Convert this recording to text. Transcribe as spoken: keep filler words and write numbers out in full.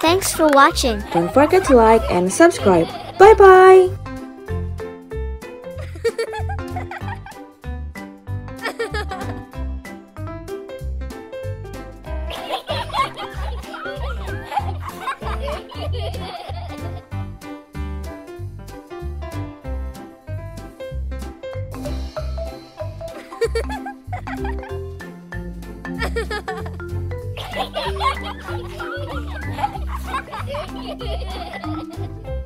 Thanks for watching. Don't forget to like and subscribe. Bye bye. Ha ha ha ha!